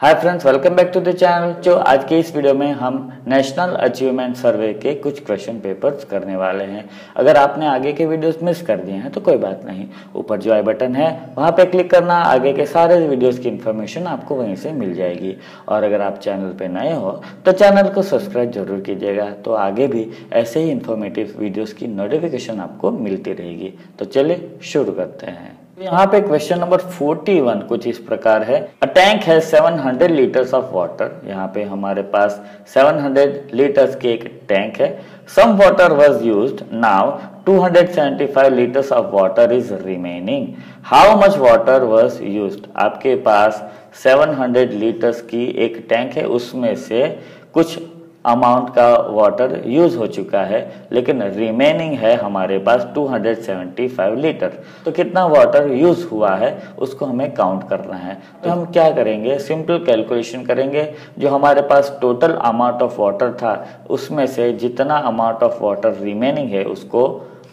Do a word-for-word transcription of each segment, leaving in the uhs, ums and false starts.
Hi friends, welcome back to the channel. जो आज के इस वीडियो में हम नेशनल अचीवमेंट सर्वे के कुछ क्वेश्चन पेपर्स करने वाले हैं। अगर आपने आगे के वीडियोस मिस कर दिए हैं तो कोई बात नहीं, ऊपर जो आई बटन है वहां पे क्लिक करना, आगे के सारे वीडियोस की इन्फॉर्मेशन आपको वहीं से मिल जाएगी। और अगर आप चैनल पे नए हो तो चैनल को सब्सक्राइब जरूर कीजिएगा, तो आगे भी ऐसे ही इन्फॉर्मेटिव वीडियोज़ की नोटिफिकेशन आपको मिलती रहेगी। तो चलिए शुरू करते हैं। यहाँ पे क्वेश्चन नंबर इकतालीस कुछ इस प्रकार है। अ टैंक है सात सौ लीटर्स ऑफ वाटर। यहाँ पे हमारे पास सात सौ लीटर्स के एक टैंक है। Some water was used, now two hundred seventy five litres of water is remaining. How much water was used? आपके पास सात सौ लीटर्स की एक टैंक है, उसमें से कुछ अमाउंट का वाटर यूज हो चुका है, लेकिन रिमेनिंग है हमारे पास two hundred seventy five litre. तो कितना वाटर यूज हुआ है उसको हमें काउंट करना है। तो हम क्या करेंगे, सिंपल कैलकुलेशन करेंगे। जो हमारे पास टोटल अमाउंट ऑफ वाटर था उसमें से जितना अमाउंट ऑफ वाटर रिमेनिंग है उसको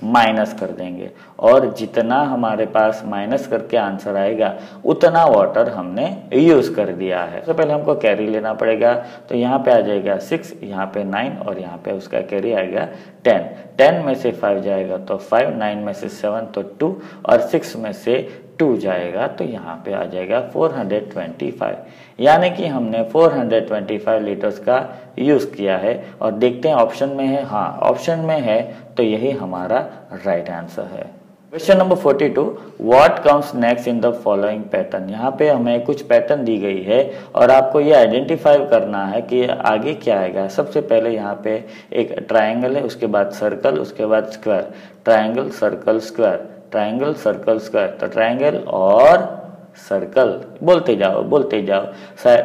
माइनस कर देंगे, और जितना हमारे पास माइनस करके आंसर आएगा उतना वाटर हमने यूज कर दिया है। सबसे पहले हमको कैरी लेना पड़ेगा, तो यहाँ पे आ जाएगा सिक्स, यहाँ पे नाइन, और यहाँ पे उसका कैरी आएगा टेन। टेन में से फाइव जाएगा तो फाइव, नाइन में से सेवन तो टू, और सिक्स में से टू जाएगा तो यहाँ पे आ जाएगा फोर हंड्रेड ट्वेंटी फाइव। यानी कि हमने four hundred twenty five litres का यूज़ किया है। और देखते हैं ऑप्शन में है, हाँ ऑप्शन में है, तो यही हमारा राइट आंसर है। क्वेश्चन नंबर बयालीस, what comes next in the following pattern. यहाँ पे हमें कुछ पैटर्न दी गई है और आपको ये आइडेंटिफाई करना है कि आगे क्या आएगा। सबसे पहले यहाँ पे एक ट्राइंगल है, उसके बाद सर्कल, उसके बाद square. Triangle, circle, square, triangle, circle, square. तो ट्राइंगल और सर्कल बोलते जाओ बोलते जाओ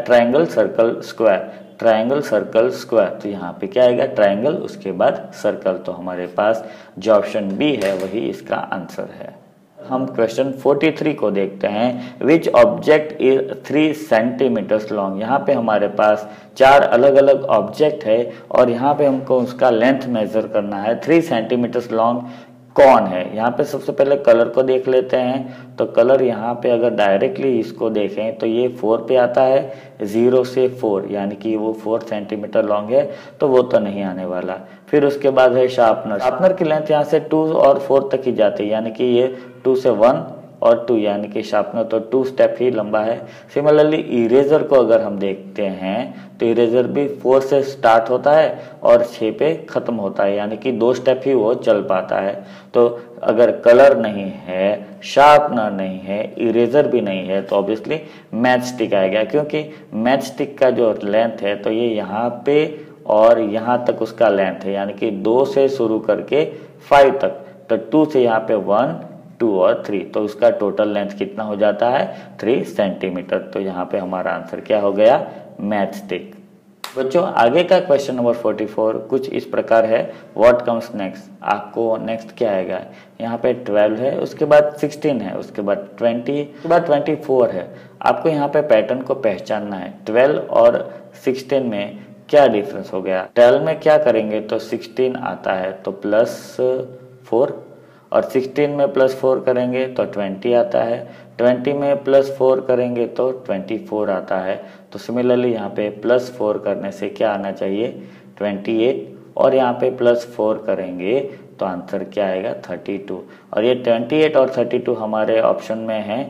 triangle, circle, square, triangle, circle, square. तो यहाँ पे क्या आएगा, ट्राइंगल उसके बाद सर्कल। तो हमारे पास जो ऑप्शन बी है वही इसका आंसर है। हम क्वेश्चन तैंतालीस को देखते हैं। Which object is three centimetres long. यहाँ पे हमारे पास चार अलग अलग ऑब्जेक्ट है और यहाँ पे हमको उसका लेंथ मेजर करना है। थ्री सेंटीमीटर्स लॉन्ग कौन है? यहाँ पे सबसे पहले कलर को देख लेते हैं। तो कलर यहाँ पे अगर डायरेक्टली इसको देखें तो ये फोर पे आता है, जीरो से फोर, यानी कि वो फोर सेंटीमीटर लॉन्ग है, तो वो तो नहीं आने वाला। फिर उसके बाद है शार्पनर। शार्पनर की लेंथ यहाँ से टू और फोर तक ही जाती है, यानी कि ये टू से वन और टू, यानी कि शार्पनर तो टू स्टेप ही लंबा है। सिमिलरली इरेजर को अगर हम देखते हैं तो इरेजर भी फोर से स्टार्ट होता है और छः पे ख़त्म होता है, यानी कि दो स्टेप ही वो चल पाता है। तो अगर कलर नहीं है, शार्पनर नहीं है, इरेजर भी नहीं है, तो ऑब्वियसली मैच स्टिक आएगा, क्योंकि मैच स्टिक का जो लेंथ है तो ये यहाँ पे और यहाँ तक उसका लेंथ है, यानी कि दो से शुरू करके फाइव तक। तो टू से यहाँ पे वन, टू और थ्री, तो उसका टोटल लेंथ कितना हो जाता है, थ्री सेंटीमीटर। तो यहाँ पे हमारा आंसर क्या हो गया, मैच स्टिक। बच्चों आगे का क्वेश्चन नंबर चौवालीस कुछ इस प्रकार है। What comes next. आपको नेक्स्ट क्या आएगा, यहाँ पे ट्वेल्व है, उसके बाद सिक्सटीन है, उसके बाद ट्वेंटी, उसके बाद चौबीस है। आपको यहाँ पे पैटर्न को पहचानना है। ट्वेल्व और सिक्सटीन में क्या डिफरेंस हो गया? ट्वेल्व में क्या करेंगे तो सिक्सटीन आता है, तो प्लस फोर, और सिक्सटीन में प्लस फोर करेंगे तो ट्वेंटी आता है, ट्वेंटी में प्लस फोर करेंगे तो चौबीस आता है। तो सिमिलरली यहाँ पे प्लस फोर करने से क्या आना चाहिए, अट्ठाईस, और यहाँ पे प्लस फोर करेंगे तो आंसर क्या आएगा, बत्तीस। और ये अट्ठाईस और बत्तीस हमारे ऑप्शन में हैं,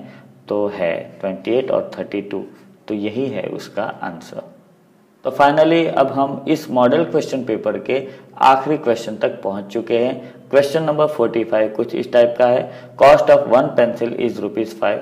तो है अट्ठाईस और बत्तीस, तो यही है उसका आंसर। तो फाइनली अब हम इस मॉडल क्वेश्चन पेपर के आखिरी क्वेश्चन तक पहुंच चुके हैं। क्वेश्चन नंबर पैंतालीस कुछ इस टाइप का है। Cost of one pencil is rupees five,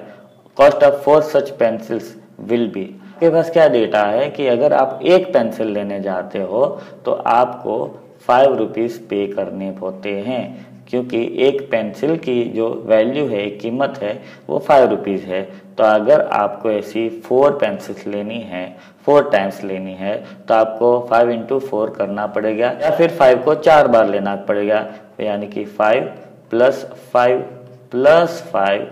cost of four such pencils will be. आपके पास क्या डेटा है कि अगर आप एक पेंसिल लेने जाते हो तो आपको फाइव रुपीज पे करने होते हैं, क्योंकि एक पेंसिल की जो वैल्यू है, कीमत है, वो फाइव रुपीज़ है। तो अगर आपको ऐसी फोर पेंसिल्स लेनी है, फोर टाइम्स लेनी है, तो आपको फाइव इंटू फोर करना पड़ेगा, या फिर फाइव को चार बार लेना पड़ेगा, यानी कि five plus five plus five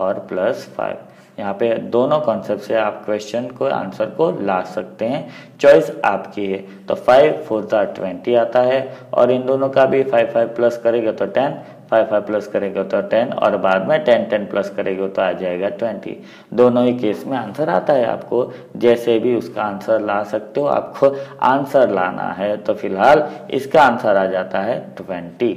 और प्लस फाइव, यहाँ पे दोनों कॉन्सेप्ट से आप क्वेश्चन को आंसर को ला सकते हैं, चॉइस आपकी है। तो फाइव फोर सा ट्वेंटी आता है और इन दोनों का भी फाइव फाइव प्लस करेगा तो टेन, फाइव फाइव प्लस करेगा तो टेन और बाद में टेन टेन प्लस करेगा तो आ जाएगा ट्वेंटी। दोनों ही केस में आंसर आता है, आपको जैसे भी उसका आंसर ला सकते हो, आपको आंसर लाना है। तो फिलहाल इसका आंसर आ जाता है ट्वेंटी।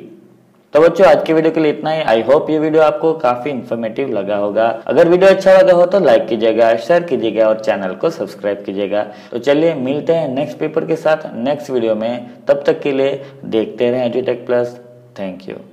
तो बच्चों आज की वीडियो के लिए इतना ही। आई होप ये वीडियो आपको काफी इन्फॉर्मेटिव लगा होगा। अगर वीडियो अच्छा लगा हो तो लाइक कीजिएगा, शेयर कीजिएगा और चैनल को सब्सक्राइब कीजिएगा। तो चलिए मिलते हैं नेक्स्ट पेपर के साथ नेक्स्ट वीडियो में। तब तक के लिए देखते रहें एजुटेक प्लस। Thank you.